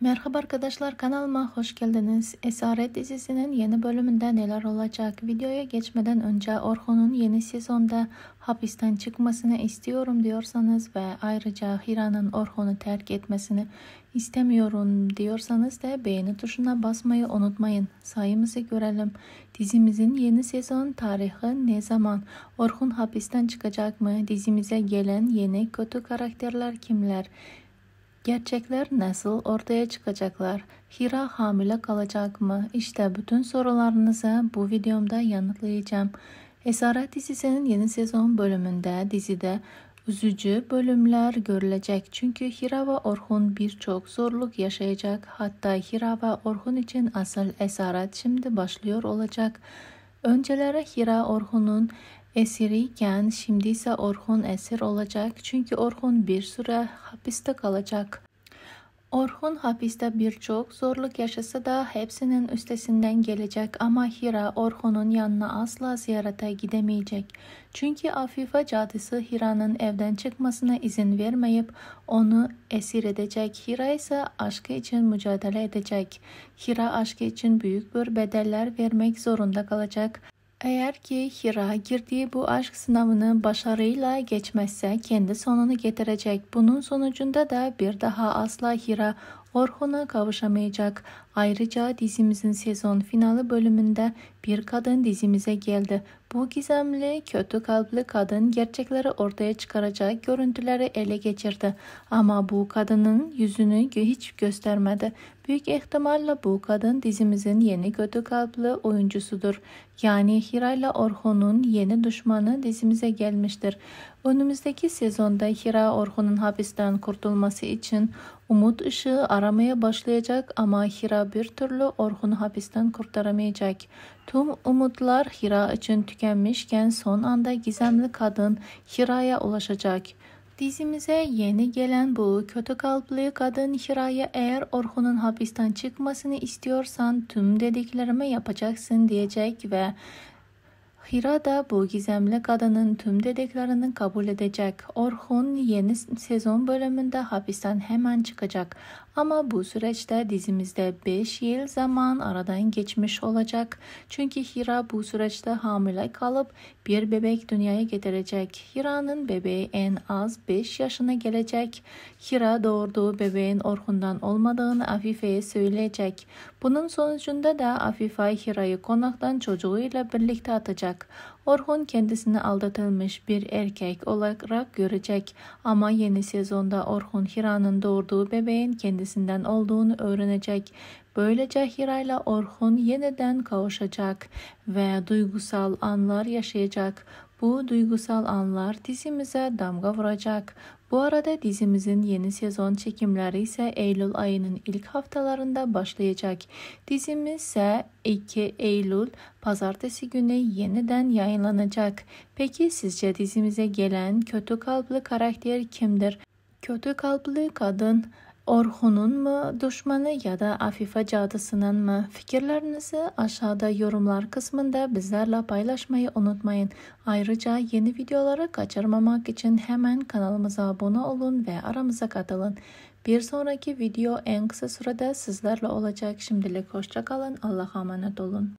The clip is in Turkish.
Merhaba arkadaşlar, kanalıma hoş geldiniz. Esaret dizisinin yeni bölümünde neler olacak? Videoya geçmeden önce Orhun'un yeni sezonda hapisten çıkmasını istiyorum diyorsanız ve ayrıca Hira'nın Orhun'u terk etmesini istemiyorum diyorsanız da beğeni tuşuna basmayı unutmayın. Sayımızı görelim. Dizimizin yeni sezon tarihi ne zaman? Orhun hapisten çıkacak mı? Dizimize gelen yeni kötü karakterler kimler? Gerçekler nasıl ortaya çıkacaklar? Hira hamile kalacak mı? İşte bütün sorularınızı bu videomda yanıtlayacağım. Esaret dizisinin yeni sezon bölümünde dizide üzücü bölümler görülecek. Çünkü Hira ve Orhun birçok zorluk yaşayacak. Hatta Hira ve Orhun için asıl esaret şimdi başlıyor olacak. Önceleri Hira Orhun'un esiriyken şimdi ise Orhun esir olacak çünkü Orhun bir süre hapiste kalacak. Orhun hapiste birçok zorluk yaşasa da hepsinin üstesinden gelecek ama Hira Orhun'un yanına asla ziyarete gidemeyecek. Çünkü Afife cadısı Hira'nın evden çıkmasına izin vermeyip onu esir edecek. Hira ise aşkı için mücadele edecek. Hira aşkı için büyük bir bedeller vermek zorunda kalacak. Eğer ki Hira girdiği bu aşk sınavını başarıyla geçmezse kendi sonunu getirecek. Bunun sonucunda da bir daha asla Hira Orhun'a kavuşamayacak. Ayrıca dizimizin sezon finali bölümünde bir kadın dizimize geldi. Bu gizemli, kötü kalpli kadın gerçekleri ortaya çıkaracak görüntüleri ele geçirdi. Ama bu kadının yüzünü hiç göstermedi. Büyük ihtimalle bu kadın dizimizin yeni kötü kalpli oyuncusudur. Yani Hira ile Orhun'un yeni düşmanı dizimize gelmiştir. Önümüzdeki sezonda Hira Orhun'un hapisten kurtulması için umut ışığı aramaya başlayacak ama Hira bir türlü Orhun'u hapisten kurtaramayacak. Tüm umutlar Hira için tükenmişken son anda gizemli kadın Hira'ya ulaşacak. Dizimize yeni gelen bu kötü kalpli kadın Hira'ya eğer Orhun'un hapisten çıkmasını istiyorsan tüm dediklerimi yapacaksın diyecek ve Hira da bu gizemli kadının tüm dediklerini kabul edecek. Orhun yeni sezon bölümünde hapisten hemen çıkacak. Ama bu süreçte dizimizde 5 yıl zaman aradan geçmiş olacak. Çünkü Hira bu süreçte hamile kalıp bir bebek dünyaya getirecek. Hira'nın bebeği en az 5 yaşına gelecek. Hira doğurduğu bebeğin Orhun'dan olmadığını Afife'ye söyleyecek. Bunun sonucunda da Afife Hira'yı konaktan çocuğuyla birlikte atacak. Orhun kendisini aldatılmış bir erkek olarak görecek ama yeni sezonda Orhun Hira'nın doğurduğu bebeğin kendisinden olduğunu öğrenecek. Böylece Hira ile Orhun yeniden kavuşacak ve duygusal anlar yaşayacak. Bu duygusal anlar dizimize damga vuracak. Bu arada dizimizin yeni sezon çekimleri ise Eylül ayının ilk haftalarında başlayacak. Dizimiz ise 2 Eylül pazartesi günü yeniden yayınlanacak. Peki sizce dizimize gelen kötü kalpli karakter kimdir? Kötü kalpli kadın Orhun'un mu düşmanı ya da Afife cadısının mı? Fikirlerinizi aşağıda yorumlar kısmında bizlerle paylaşmayı unutmayın. Ayrıca yeni videoları kaçırmamak için hemen kanalımıza abone olun ve aramıza katılın. Bir sonraki video en kısa sürede sizlerle olacak. Şimdilik hoşça kalın. Allah'a emanet olun.